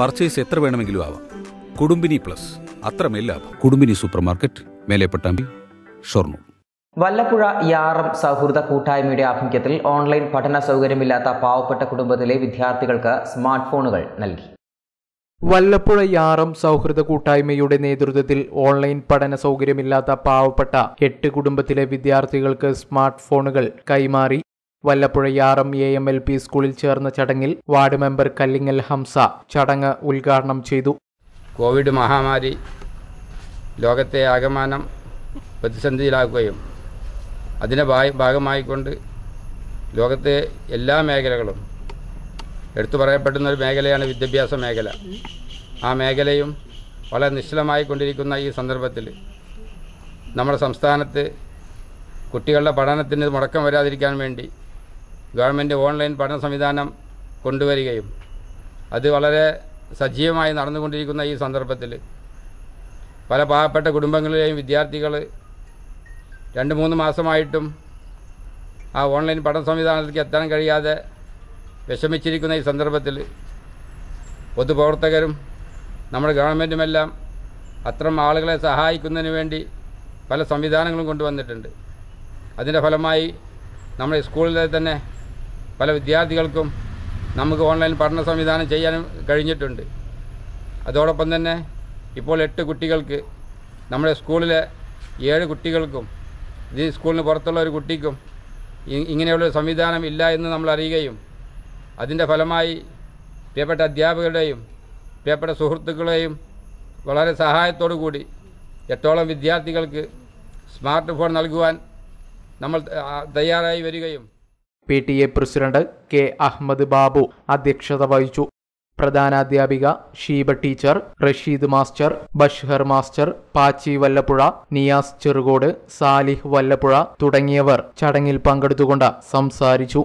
Purchase എത്ര വേണമെങ്കിലും ആവാം. കുടുംബിനി പ്ലസ് അത്രമേൽ ലാഭം. കുടുംബിനി സൂപ്പർ മാർക്കറ്റ്, മേലെ പട്ടാമ്പി, ഷൊർണൂർ. വല്ലപ്പുഴ യാറം സൗഹൃദ കൂട്ടായ്മയുടെ ആഭിമുഖ്യത്തിൽ ഓൺലൈൻ പഠന സൗകര്യമില്ലാത്ത പാവപ്പെട്ട കുടുംബത്തിലെ വിദ്യാർത്ഥികൾക്ക് സ്മാർട്ട് ഫോണുകൾ നൽകി. വല്ലപ്പുഴ യാറം സൗഹൃദ കൂട്ടായ്മയുടെ നേതൃത്വത്തിൽ ഓൺലൈൻ പഠന സൗകര്യമില്ലാത്ത പാവപ്പെട്ട 8 കുടുംബത്തിലെ വിദ്യാർത്ഥികൾക്ക് സ്മാർട്ട് ഫോണുകൾ കൈമാറി. വല്ലപ്പുഴ യാറം AMLP സ്കൂളിൽ ചേർന്ന ചടങ്ങിൽ വാർഡ് മെമ്പർ കല്ലിങ്ങൽ ഹംസ ചടങ്ങ് ഉദ്ഘാടനം ചെയ്തു. കോവിഡ് മഹാമാരി ലോകത്തെ ആകമാനം പ്രതിസന്ധിയിലാക്കുകയും അതിൻ്റെ ഭാഗമായിക്കൊണ്ട് ലോകത്തെ എല്ലാ മേഖലകളും എടുത്തു പറയപ്പെടുന്ന ഒരു മേഖലയാണ് വിദ്യാഭ്യാസ മേഖല. ആ മേഖലയും വളരെ നിശ്ചലമായിക്കൊണ്ടിരിക്കുന്ന ഈ സന്ദർഭത്തിൽ നമ്മുടെ സംസ്ഥാനത്ത് കുട്ടികളുടെ പഠനത്തിന് മുടക്കം വരാതിരിക്കാൻ വേണ്ടി ഗവൺമെൻറ് ഓൺലൈൻ പഠന സംവിധാനം കൊണ്ടുവരികയും അത് വളരെ സജീവമായി നടന്നുകൊണ്ടിരിക്കുന്ന ഈ സന്ദർഭത്തിൽ പല പാവപ്പെട്ട കുടുംബങ്ങളിലെയും വിദ്യാർത്ഥികൾ 2-3 മാസമായിട്ടും ആ ഓൺലൈൻ പഠന സംവിധാനത്തിലേക്ക് എത്താൻ കഴിയാതെ വിഷമിച്ചിരിക്കുന്ന ഈ സന്ദർഭത്തിൽ പൊതുപ്രവർത്തകരും നമ്മുടെ ഗവൺമെൻറ്റുമെല്ലാം അത്തരം ആളുകളെ സഹായിക്കുന്നതിന് വേണ്ടി പല സംവിധാനങ്ങളും കൊണ്ടുവന്നിട്ടുണ്ട്. അതിൻ്റെ ഫലമായി നമ്മുടെ സ്കൂളിലെ തന്നെ പല വിദ്യാർത്ഥികൾക്കും നമുക്ക് ഓൺലൈൻ പഠന സംവിധാനം ചെയ്യാനും കഴിഞ്ഞിട്ടുണ്ട്. അതോടൊപ്പം തന്നെ ഇപ്പോൾ 8 കുട്ടികൾക്ക്, നമ്മുടെ സ്കൂളിലെ 7 കുട്ടികൾക്കും ഈ സ്കൂളിന് പുറത്തുള്ള ഒരു കുട്ടിക്കും ഇങ്ങനെയുള്ളൊരു സംവിധാനം ഇല്ല എന്ന് നമ്മൾ അറിയുകയും അതിൻ്റെ ഫലമായി പ്രിയപ്പെട്ട അധ്യാപകരുടെയും പ്രിയപ്പെട്ട സുഹൃത്തുക്കളുടെയും വളരെ സഹായത്തോടു കൂടി 8 വിദ്യാർത്ഥികൾക്ക് സ്മാർട്ട് ഫോൺ നൽകുവാൻ നമ്മൾ തയ്യാറായി വരികയും. PTA president K Ahammad Babu അധ്യക്ഷത വഹിച്ചു. പ്രധാനാധ്യാപിക Sheeba teacher, Rasheed master, Bashar master, Pachi Vallappuzha, Niyas Cherukode, Salih Vallappuzha തുടങ്ങിയവർ ചടങ്ങിൽ പങ്കെടുത്തുകൊണ്ട് സംസാരിച്ചു.